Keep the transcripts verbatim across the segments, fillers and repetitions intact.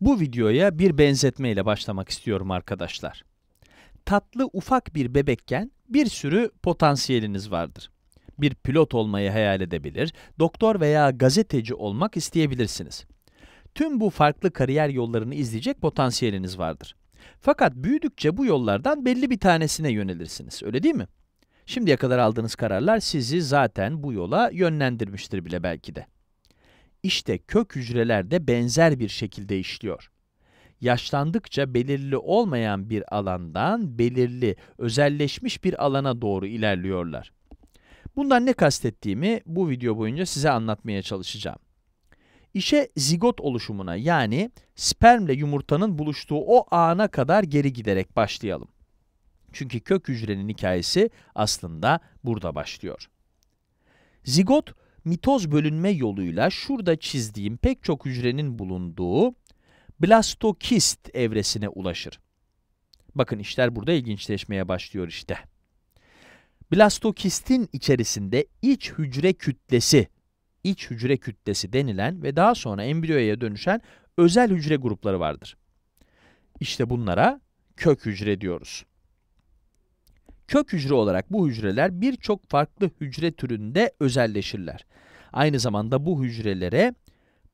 Bu videoya bir benzetmeyle başlamak istiyorum arkadaşlar. Tatlı ufak bir bebekken bir sürü potansiyeliniz vardır. Bir pilot olmayı hayal edebilir, doktor veya gazeteci olmak isteyebilirsiniz. Tüm bu farklı kariyer yollarını izleyecek potansiyeliniz vardır. Fakat büyüdükçe bu yollardan belli bir tanesine yönelirsiniz, öyle değil mi? Şimdiye kadar aldığınız kararlar sizi zaten bu yola yönlendirmiştir bile belki de. İşte kök hücreler de benzer bir şekilde işliyor. Yaşlandıkça belirli olmayan bir alandan belirli, özelleşmiş bir alana doğru ilerliyorlar. Bundan ne kastettiğimi bu video boyunca size anlatmaya çalışacağım. İşe zigot oluşumuna, yani spermle yumurtanın buluştuğu o ana kadar geri giderek başlayalım. Çünkü kök hücrenin hikayesi aslında burada başlıyor. Zigot, mitoz bölünme yoluyla şurada çizdiğim pek çok hücrenin bulunduğu blastokist evresine ulaşır. Bakın, işler burada ilginçleşmeye başlıyor işte. Blastokistin içerisinde iç hücre kütlesi, iç hücre kütlesi denilen ve daha sonra embriyoya dönüşen özel hücre grupları vardır. İşte bunlara kök hücre diyoruz. Kök hücre olarak bu hücreler birçok farklı hücre türünde özelleşirler. Aynı zamanda bu hücrelere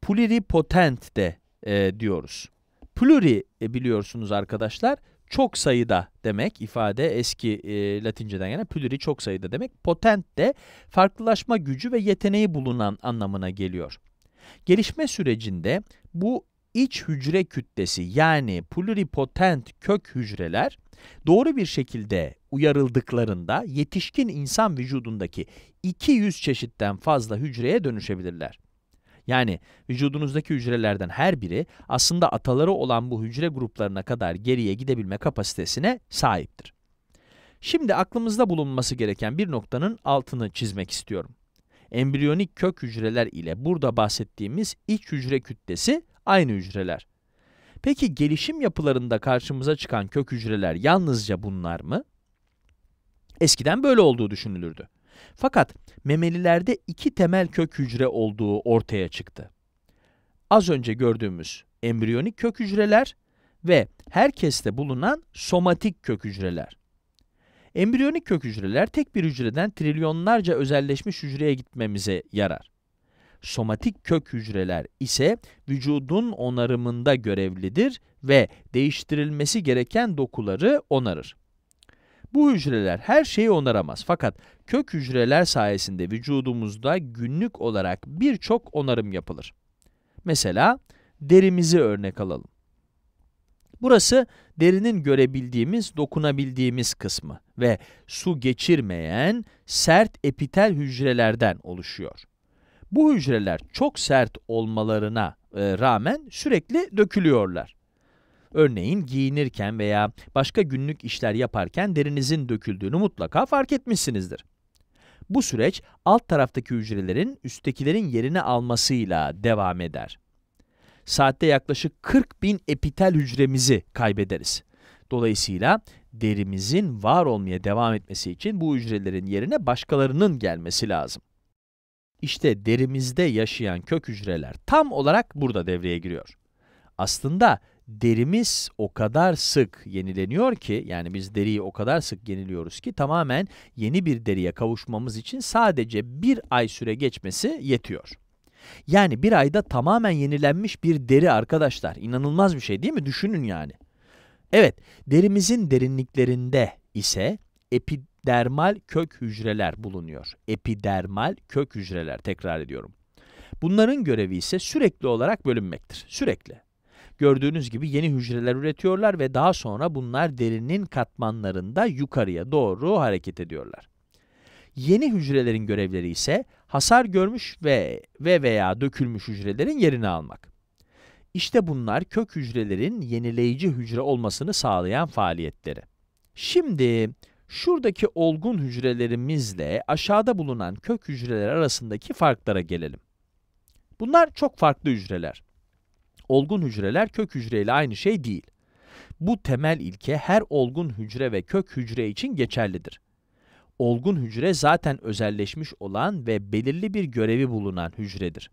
pluripotent de e, diyoruz. Pluri e, biliyorsunuz arkadaşlar, çok sayıda demek, ifade eski e, Latinceden gelen pluri çok sayıda demek. Potent de farklılaşma gücü ve yeteneği bulunan anlamına geliyor. Gelişme sürecinde bu iç hücre kütlesi, yani pluripotent kök hücreler doğru bir şekilde uyarıldıklarında yetişkin insan vücudundaki iki yüz çeşitten fazla hücreye dönüşebilirler. Yani vücudunuzdaki hücrelerden her biri aslında ataları olan bu hücre gruplarına kadar geriye gidebilme kapasitesine sahiptir. Şimdi aklımızda bulunması gereken bir noktanın altını çizmek istiyorum. Embriyonik kök hücreler ile burada bahsettiğimiz iç hücre kütlesi aynı hücreler. Peki gelişim yapılarında karşımıza çıkan kök hücreler yalnızca bunlar mı? Eskiden böyle olduğu düşünülürdü. Fakat memelilerde iki temel kök hücre olduğu ortaya çıktı. Az önce gördüğümüz embriyonik kök hücreler ve herkeste bulunan somatik kök hücreler. Embriyonik kök hücreler tek bir hücreden trilyonlarca özelleşmiş hücreye gitmemize yarar. Somatik kök hücreler ise vücudun onarımında görevlidir ve değiştirilmesi gereken dokuları onarır. Bu hücreler her şeyi onaramaz, fakat kök hücreler sayesinde vücudumuzda günlük olarak birçok onarım yapılır. Mesela derimizi örnek alalım. Burası derinin görebildiğimiz, dokunabildiğimiz kısmı ve su geçirmeyen sert epitel hücrelerden oluşuyor. Bu hücreler çok sert olmalarına rağmen sürekli dökülüyorlar. Örneğin giyinirken veya başka günlük işler yaparken derinizin döküldüğünü mutlaka fark etmişsinizdir. Bu süreç alt taraftaki hücrelerin üsttekilerin yerini almasıyla devam eder. Saatte yaklaşık kırk bin epitel hücremizi kaybederiz. Dolayısıyla derimizin var olmaya devam etmesi için bu hücrelerin yerine başkalarının gelmesi lazım. İşte derimizde yaşayan kök hücreler tam olarak burada devreye giriyor. Aslında derimiz o kadar sık yenileniyor ki, yani biz deriyi o kadar sık yeniliyoruz ki tamamen yeni bir deriye kavuşmamız için sadece bir ay süre geçmesi yetiyor. Yani bir ayda tamamen yenilenmiş bir deri arkadaşlar. İnanılmaz bir şey değil mi? Düşünün yani. Evet, derimizin derinliklerinde ise epidermal kök hücreler bulunuyor. Epidermal kök hücreler, tekrar ediyorum. Bunların görevi ise sürekli olarak bölünmektir. Sürekli. Gördüğünüz gibi yeni hücreler üretiyorlar ve daha sonra bunlar derinin katmanlarında yukarıya doğru hareket ediyorlar. Yeni hücrelerin görevleri ise hasar görmüş ve, ve veya dökülmüş hücrelerin yerini almak. İşte bunlar kök hücrelerin yenileyici hücre olmasını sağlayan faaliyetleri. Şimdi şuradaki olgun hücrelerimizle aşağıda bulunan kök hücreler arasındaki farklara gelelim. Bunlar çok farklı hücreler. Olgun hücreler kök hücreyle aynı şey değil. Bu temel ilke her olgun hücre ve kök hücre için geçerlidir. Olgun hücre zaten özelleşmiş olan ve belirli bir görevi bulunan hücredir.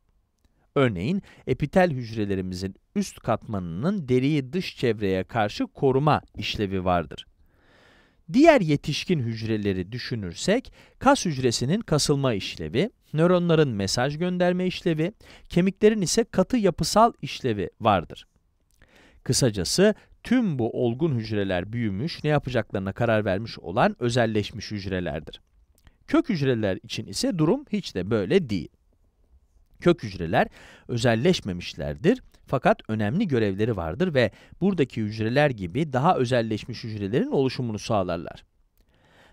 Örneğin epitel hücrelerimizin üst katmanının deriyi dış çevreye karşı koruma işlevi vardır. Diğer yetişkin hücreleri düşünürsek, kas hücresinin kasılma işlevi, nöronların mesaj gönderme işlevi, kemiklerin ise katı yapısal işlevi vardır. Kısacası tüm bu olgun hücreler büyümüş, ne yapacaklarına karar vermiş olan özelleşmiş hücrelerdir. Kök hücreler için ise durum hiç de böyle değil. Kök hücreler özelleşmemişlerdir fakat önemli görevleri vardır ve buradaki hücreler gibi daha özelleşmiş hücrelerin oluşumunu sağlarlar.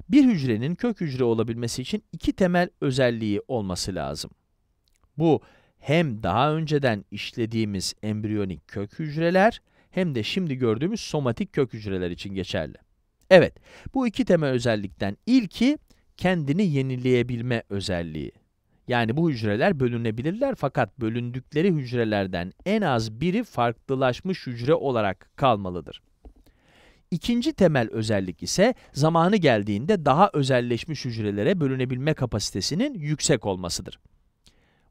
Bir hücrenin kök hücre olabilmesi için iki temel özelliği olması lazım. Bu hem daha önceden işlediğimiz embriyonik kök hücreler hem de şimdi gördüğümüz somatik kök hücreler için geçerli. Evet, bu iki temel özellikten ilki kendini yenileyebilme özelliği. Yani bu hücreler bölünebilirler fakat bölündükleri hücrelerden en az biri farklılaşmış hücre olarak kalmalıdır. İkinci temel özellik ise zamanı geldiğinde daha özelleşmiş hücrelere bölünebilme kapasitesinin yüksek olmasıdır.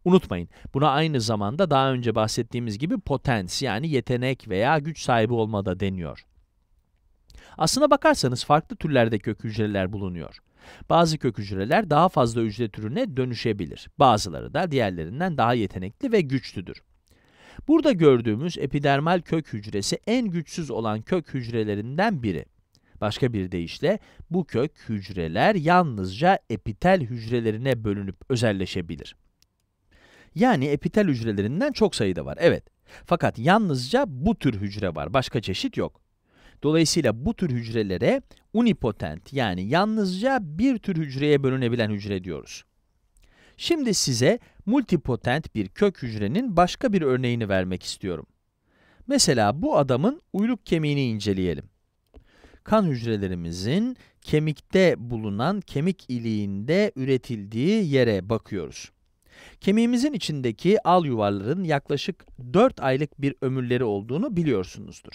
Unutmayın, buna aynı zamanda daha önce bahsettiğimiz gibi potans yani yetenek veya güç sahibi olma da deniyor. Aslına bakarsanız farklı türlerde kök hücreler bulunuyor. Bazı kök hücreler daha fazla hücre türüne dönüşebilir. Bazıları da diğerlerinden daha yetenekli ve güçlüdür. Burada gördüğümüz epidermal kök hücresi en güçsüz olan kök hücrelerinden biri. Başka bir deyişle bu kök hücreler yalnızca epitel hücrelerine bölünüp özelleşebilir. Yani epitel hücrelerinden çok sayıda var, evet. Fakat yalnızca bu tür hücre var, başka çeşit yok. Dolayısıyla bu tür hücrelere unipotent yani yalnızca bir tür hücreye bölünebilen hücre diyoruz. Şimdi size multipotent bir kök hücrenin başka bir örneğini vermek istiyorum. Mesela bu adamın uyluk kemiğini inceleyelim. Kan hücrelerimizin kemikte bulunan kemik iliğinde üretildiği yere bakıyoruz. Kemiğimizin içindeki alyuvarların yaklaşık dört aylık bir ömürleri olduğunu biliyorsunuzdur.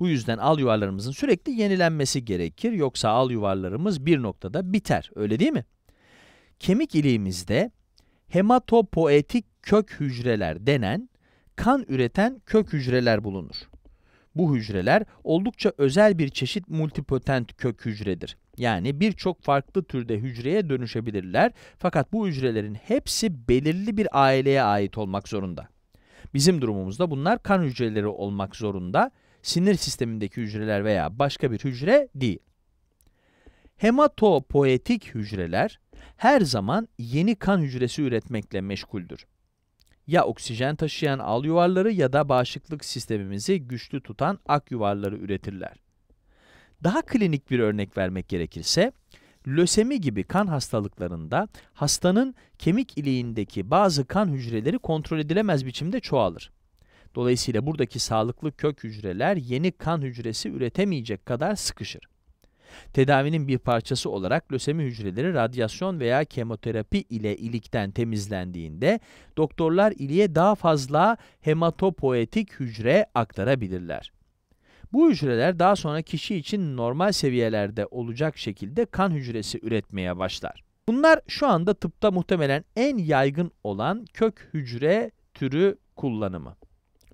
Bu yüzden alyuvarlarımızın sürekli yenilenmesi gerekir, yoksa alyuvarlarımız bir noktada biter, öyle değil mi? Kemik iliğimizde hematopoetik kök hücreler denen, kan üreten kök hücreler bulunur. Bu hücreler oldukça özel bir çeşit multipotent kök hücredir. Yani birçok farklı türde hücreye dönüşebilirler fakat bu hücrelerin hepsi belirli bir aileye ait olmak zorunda. Bizim durumumuzda bunlar kan hücreleri olmak zorunda, sinir sistemindeki hücreler veya başka bir hücre değil. Hematopoetik hücreler her zaman yeni kan hücresi üretmekle meşguldür. Ya oksijen taşıyan alyuvarları ya da bağışıklık sistemimizi güçlü tutan akyuvarları üretirler. Daha klinik bir örnek vermek gerekirse, lösemi gibi kan hastalıklarında hastanın kemik iliğindeki bazı kan hücreleri kontrol edilemez biçimde çoğalır. Dolayısıyla buradaki sağlıklı kök hücreler yeni kan hücresi üretemeyecek kadar sıkışır. Tedavinin bir parçası olarak lösemi hücreleri radyasyon veya kemoterapi ile ilikten temizlendiğinde doktorlar iliğe daha fazla hematopoetik hücre aktarabilirler. Bu hücreler daha sonra kişi için normal seviyelerde olacak şekilde kan hücresi üretmeye başlar. Bunlar şu anda tıpta muhtemelen en yaygın olan kök hücre türü kullanımı.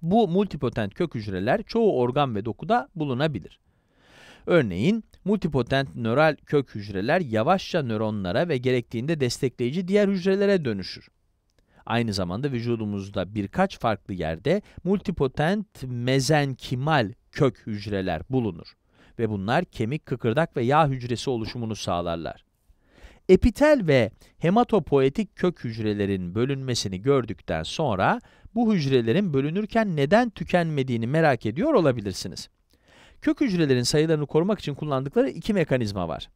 Bu multipotent kök hücreler çoğu organ ve dokuda bulunabilir. Örneğin multipotent nöral kök hücreler yavaşça nöronlara ve gerektiğinde destekleyici diğer hücrelere dönüşür. Aynı zamanda vücudumuzda birkaç farklı yerde multipotent mezenkimal kök hücreler bulunur ve bunlar kemik, kıkırdak ve yağ hücresi oluşumunu sağlarlar. Epitel ve hematopoetik kök hücrelerin bölünmesini gördükten sonra bu hücrelerin bölünürken neden tükenmediğini merak ediyor olabilirsiniz. Kök hücrelerin sayılarını korumak için kullandıkları iki mekanizma var.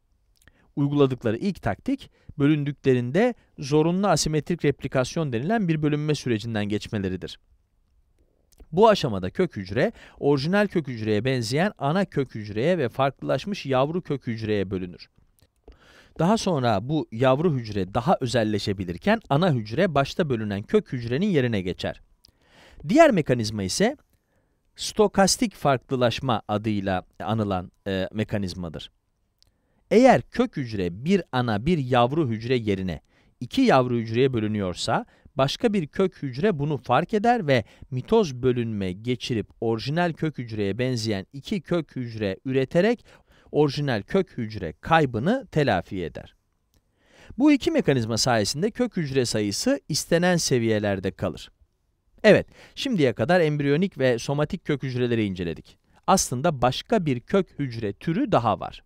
Uyguladıkları ilk taktik, bölündüklerinde zorunlu asimetrik replikasyon denilen bir bölünme sürecinden geçmeleridir. Bu aşamada kök hücre, orijinal kök hücreye benzeyen ana kök hücreye ve farklılaşmış yavru kök hücreye bölünür. Daha sonra bu yavru hücre daha özelleşebilirken ana hücre başta bölünen kök hücrenin yerine geçer. Diğer mekanizma ise stokastik farklılaşma adıyla anılan e, mekanizmadır. Eğer kök hücre bir ana bir yavru hücre yerine iki yavru hücreye bölünüyorsa, Başka bir kök hücre bunu fark eder ve mitoz bölünme geçirip orijinal kök hücreye benzeyen iki kök hücre üreterek orijinal kök hücre kaybını telafi eder. Bu iki mekanizma sayesinde kök hücre sayısı istenen seviyelerde kalır. Evet, şimdiye kadar embriyonik ve somatik kök hücreleri inceledik. Aslında başka bir kök hücre türü daha var.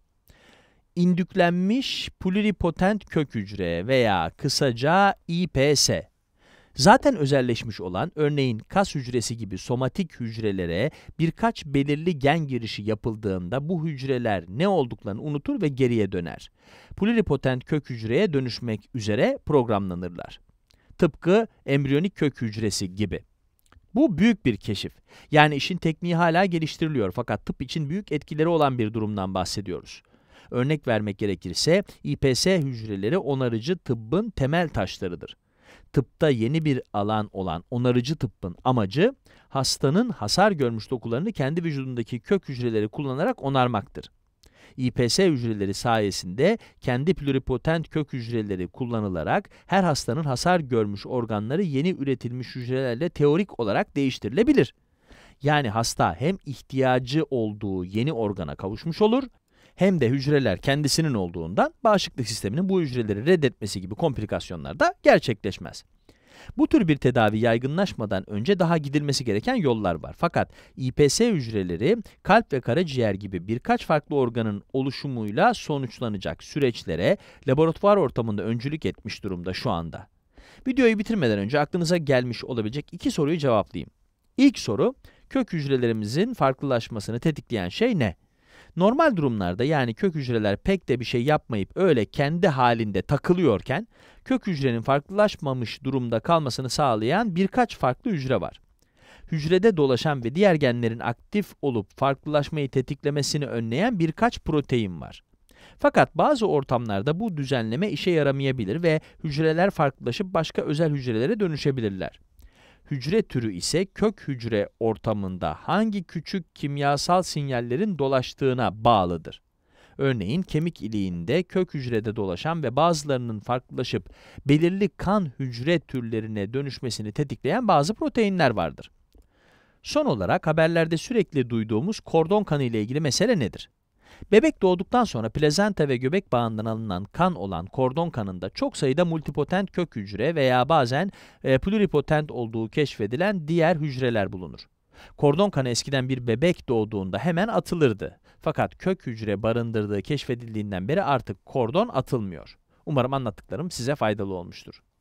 İndüklenmiş pluripotent kök hücre veya kısaca I P S. Zaten özelleşmiş olan, örneğin kas hücresi gibi somatik hücrelere birkaç belirli gen girişi yapıldığında bu hücreler ne olduklarını unutur ve geriye döner. Pluripotent kök hücreye dönüşmek üzere programlanırlar. Tıpkı embriyonik kök hücresi gibi. Bu büyük bir keşif. Yani işin tekniği hala geliştiriliyor fakat tıp için büyük etkileri olan bir durumdan bahsediyoruz. Örnek vermek gerekirse I P S hücreleri onarıcı tıbbın temel taşlarıdır. Tıpta yeni bir alan olan onarıcı tıbbın amacı hastanın hasar görmüş dokularını kendi vücudundaki kök hücreleri kullanarak onarmaktır. I P S hücreleri sayesinde kendi pluripotent kök hücreleri kullanılarak her hastanın hasar görmüş organları yeni üretilmiş hücrelerle teorik olarak değiştirilebilir. Yani hasta hem ihtiyacı olduğu yeni organa kavuşmuş olur, hem de hücreler kendisinin olduğundan bağışıklık sisteminin bu hücreleri reddetmesi gibi komplikasyonlar da gerçekleşmez. Bu tür bir tedavi yaygınlaşmadan önce daha gidilmesi gereken yollar var. Fakat I P S hücreleri kalp ve karaciğer gibi birkaç farklı organın oluşumuyla sonuçlanacak süreçlere laboratuvar ortamında öncülük etmiş durumda şu anda. Videoyu bitirmeden önce aklınıza gelmiş olabilecek iki soruyu cevaplayayım. İlk soru, kök hücrelerimizin farklılaşmasını tetikleyen şey ne? Normal durumlarda, yani kök hücreler pek de bir şey yapmayıp öyle kendi halinde takılıyorken, kök hücrenin farklılaşmamış durumda kalmasını sağlayan birkaç farklı hücre var. Hücrede dolaşan ve diğer genlerin aktif olup farklılaşmayı tetiklemesini önleyen birkaç protein var. Fakat bazı ortamlarda bu düzenleme işe yaramayabilir ve hücreler farklılaşıp başka özel hücrelere dönüşebilirler. Hücre türü ise kök hücre ortamında hangi küçük kimyasal sinyallerin dolaştığına bağlıdır. Örneğin kemik iliğinde kök hücrede dolaşan ve bazılarının farklılaşıp belirli kan hücre türlerine dönüşmesini tetikleyen bazı proteinler vardır. Son olarak haberlerde sürekli duyduğumuz kordon kanı ile ilgili mesele nedir? Bebek doğduktan sonra plazenta ve göbek bağından alınan kan olan kordon kanında çok sayıda multipotent kök hücre veya bazen e, pluripotent olduğu keşfedilen diğer hücreler bulunur. Kordon kanı eskiden bir bebek doğduğunda hemen atılırdı. Fakat kök hücre barındırdığı keşfedildiğinden beri artık kordon atılmıyor. Umarım anlattıklarım size faydalı olmuştur.